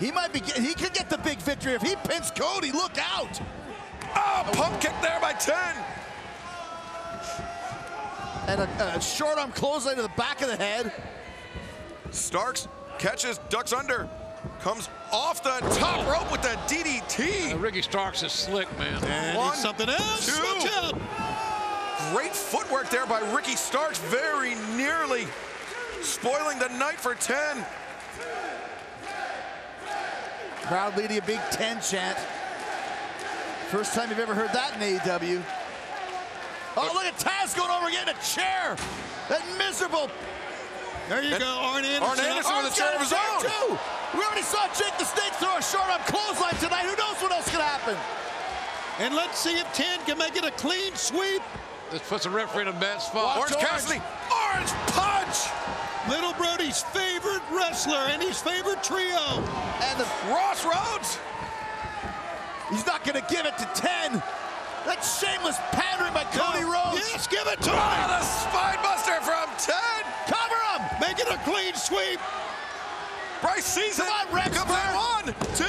He might be, he could get the big victory if he pins Cody, look out. Oh, pump kick there by 10. And a short arm clothesline to the back of the head. Starks catches, ducks under, comes off the top rope with the DDT. Ricky Starks is slick, man. And one, something else. Two. Great footwork there by Ricky Starks, very nearly spoiling the night for 10. Crowd leading a big 10 chant. First time you've ever heard that in AEW. Oh, look at Taz going over again, a chair. That miserable. There you go, Arn Anderson. Arn Anderson with a chair of his own. Too. We already saw Jake the Snake throw a short arm clothesline tonight. Who knows what else could happen? And let's see if 10 can make it a clean sweep. This puts a referee in a bad spot. Orange Cassidy, orange punch. Little Brody's favorite wrestler and his favorite trio. And the Crossroads. He's not gonna give it to 10. That shameless pandering by Cody Rhodes. Yes, give it to him. Oh, the spine buster from 10. Cover him. Make it a clean sweep. Bryce sees it. Come on, Rex. Come on. 1, 2,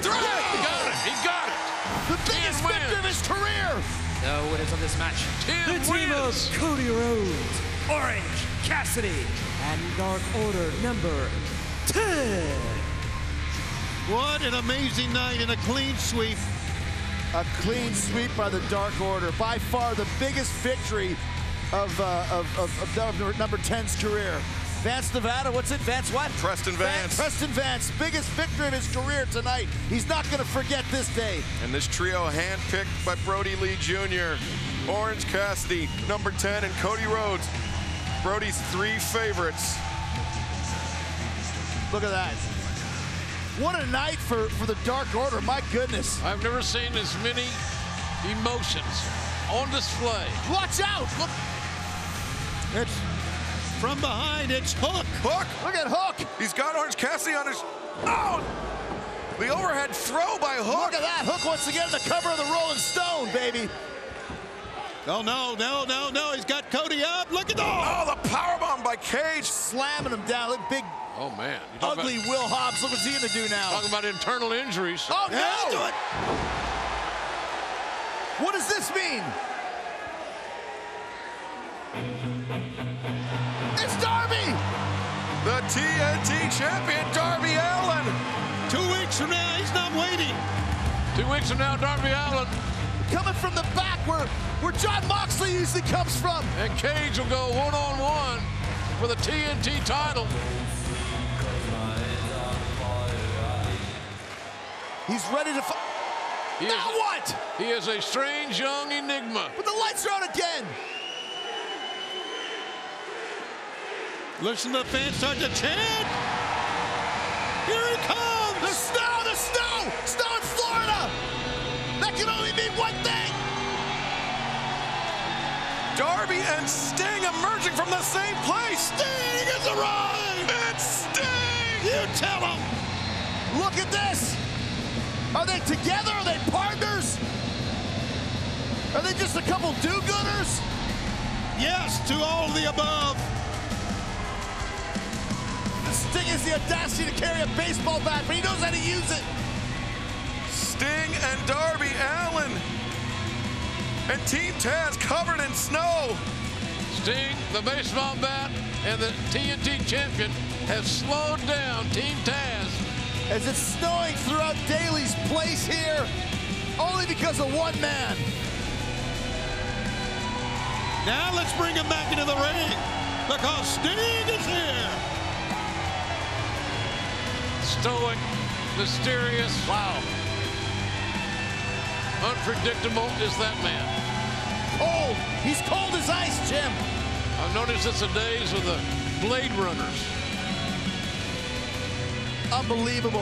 3. Yeah, he got it. He got it. The biggest victory of his career. The winners of this match. The team of Cody Rhodes, Orange Cassidy, and Dark Order number 10. What an amazing night and a clean sweep. A clean sweep by the Dark Order. By far the biggest victory of number 10's career. Vance, Nevada, what's it? Vance what? Preston Vance. Preston Vance, biggest victory of his career tonight. He's not gonna forget this day. And this trio handpicked by Brody Lee Jr., Orange Cassidy, number 10, and Cody Rhodes. Brody's three favorites. Look at that. What a night for the Dark Order, my goodness. I've never seen as many emotions on display. Watch out, look. It's from behind, it's Hook. Hook, look at Hook. He's got Orange Cassidy on his, oh! The overhead throw by Hook. Look at that, Hook once again, the cover of the Rolling Stone, baby. Oh no, no, no, no, he's got Cody up, look at the, oh, the powerbomb by Cage. Slamming him down, look, big. Oh, man. Ugly Will Hobbs. Look what he's going to do now. Talking about internal injuries. Oh, no! Let's do it. What does this mean? It's Darby! The TNT champion, Darby Allin. 2 weeks from now, he's not waiting. 2 weeks from now, Darby Allin. Coming from the back where John Moxley usually comes from. And Cage will go one-on-one for the TNT title. He's ready to fight. Now what? He is a strange young enigma. But the lights are on again. Listen to the fans start to chant. Here he comes. The snow, the snow. Snow in Florida. That can only mean one thing. Darby and Sting emerging from the same place. Sting is arrived. It's Sting. You tell him. Look at this. Are they together? Are they partners? Are they just a couple do-gooders? Yes, to all of the above. Sting has the audacity to carry a baseball bat, but he knows how to use it. Sting and Darby Allin. And Team Taz covered in snow. Sting, the baseball bat, and the TNT champion have slowed down Team Taz. As it's snowing throughout Daly's place here, only because of one man. Now let's bring him back into the ring, because Sting is here. Stoic, mysterious, wow. Unpredictable is that man. Cold, he's cold as ice, Jim. I've noticed this in days of the Blade Runners. Unbelievable.